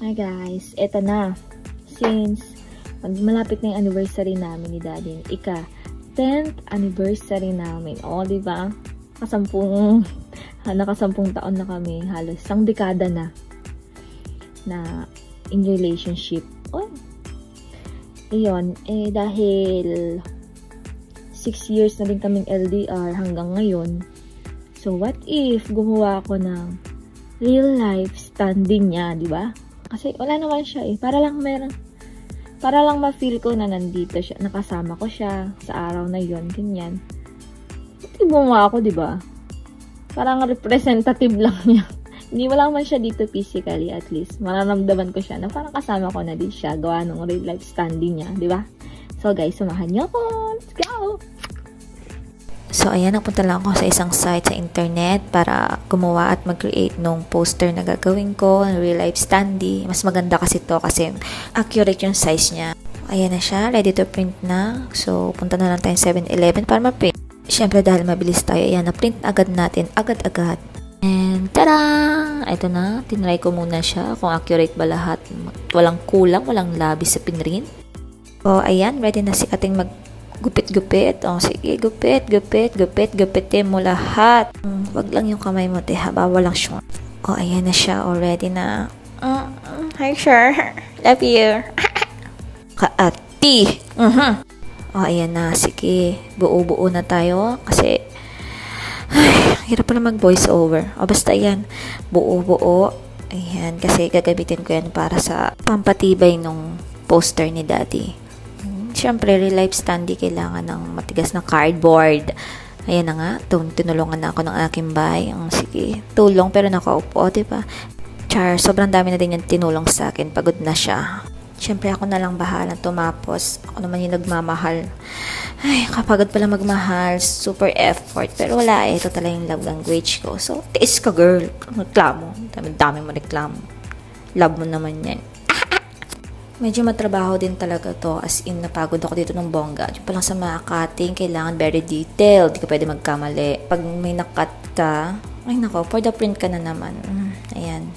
Hi guys, eto na. Since malapit na yung anniversary namin ni Daddy, ika 10th anniversary namin. O, diba? Nakasampung taon na kami. Halos isang dekada na in relationship. O, iyon. Eh, dahil 6 years na din kaming LDR hanggang ngayon. So, what if gumawa ako ng real life standing niya, di ba? Kasi wala naman siya eh. Para lang ma-feel ko na nandito siya, nakasama ko siya sa araw na yon, ganyan. Hindi gumawa ako, di ba? Parang representative lang niya. Hindi wala man siya dito physically, at least. Mararamdaman ko siya na parang kasama ko na din siya, gawa ng real life standing niya, di ba? So guys, sumahan niyo ako. Let's go! So, ayan, nagpunta lang ako sa isang site sa internet para gumawa at mag-create nung poster na gagawin ko, ng real life standee. Mas maganda kasi to kasi accurate yung size niya. Ayan na siya, ready to print na. So, punta na lang tayo sa 7-Eleven para ma-print. Siyempre, dahil mabilis tayo, ayan, na-print agad natin, agad-agad. And, tada! Ito na, tinry ko muna siya kung accurate ba lahat. Walang kulang, walang labis sa pinrint. So, ayan, ready na si ating gupit-gupit. O, sige, gupit. Gupitin mo lahat. Wag lang yung kamay mo, te. Bawal lang siya. O, ayan na siya. Already na. Hi, sure. Love you. Kaati. O, ayan na. Sige. Buo-buo na tayo. Kasi, ay, hirap pala mag-voice over. O, basta yan. Buo-buo. Ayan. Kasi gagamitin ko yan para sa pampatibay nung poster ni Daddy. Siyempre, real life standee, kailangan ng matigas na cardboard. Ayan na nga, tinulungan na ako ng aking bay. Sige, tulong pero nakaupo, diba? Char, sobrang dami na din yung tinulong sa akin. Pagod na siya. Siyempre, ako na lang bahala tumapos. Ako naman yung nagmamahal. Ay, kapagod pala magmahal. Super effort. Pero wala eh. Ito talaga yung love language ko. So, tiis ka, girl. Reklamo. Dami mo reklamo. Love mo naman yan. Medyo matrabaho din talaga to, as in napagod ako dito ng bongga. Yung palang sa mga cutting, kailangan very detailed. Hindi ka pwede magkamali. Pag may nakat ka, ay nako, for the print ka na naman. Ayan.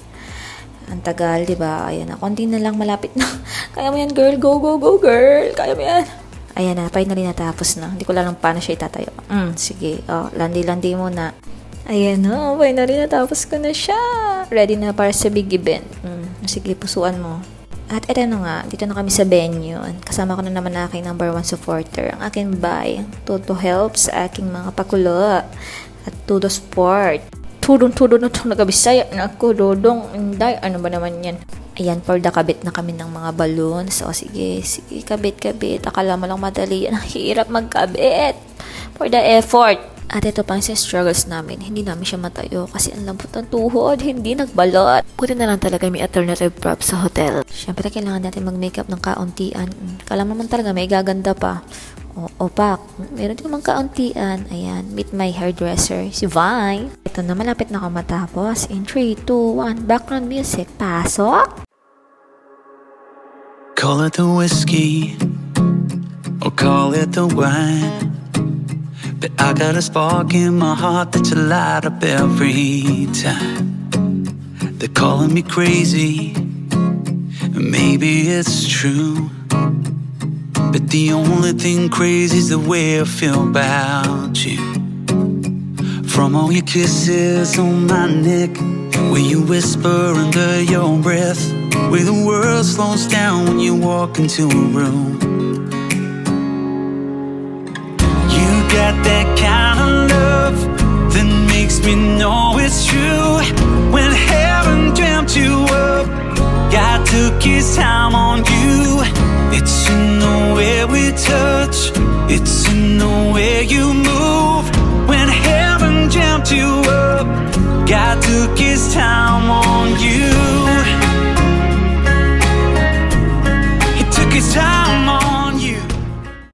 Ang tagal, diba? Ayan na, konti na lang, malapit na. Kaya mo yan, girl. Go, go, go, girl. Kaya mo yan. Ayan na, finally natapos na. Hindi ko lang paano siya itatayo. Sige, oh, landi-landi muna. Ayan na, finally natapos ko na siya. Ready na para sa big event. Sige, pusuan mo. At eto na nga, dito na kami sa venue. Kasama ko na naman aking number 1 supporter, ang aking bay, Toto Helps, aking mga pakulo, at Todo Sport. Tudong-tudong na ito, nagabisaya na ako, dodong, inday, ano ba naman yan? Ayan, for the kabit na kami ng mga balloons. O sige, sige, kabit. Akala mo lang madali, nahihirap magkabit. For the effort. At ito pang sa struggles namin, hindi namin siya matayo kasi ang lambot ng tuhod, hindi nagbalot. Buti na lang talaga may alternative prop sa hotel. Siyempre kailangan natin mag-makeup ng kauntian. Kala naman talaga may gaganda pa. O, opak. Meron din naman kauntian. Ayan, meet my hairdresser, si Vi. Ito na, malapit na ako matapos. In 3, 2, 1, background music. Pasok! Call it the whiskey or call it the wine, but I got a spark in my heart that you light up every time. They're calling me crazy, and maybe it's true, but the only thing crazy's the way I feel about you. From all your kisses on my neck, when you whisper under your breath, where the world slows down when you walk into a room. Got that kind of love that makes me know it's true. When heaven dreamt you up, God took his time on you. It's in the way we touch, it's in the way you move. When heaven dreamt you up, God took his time on you. He took his time.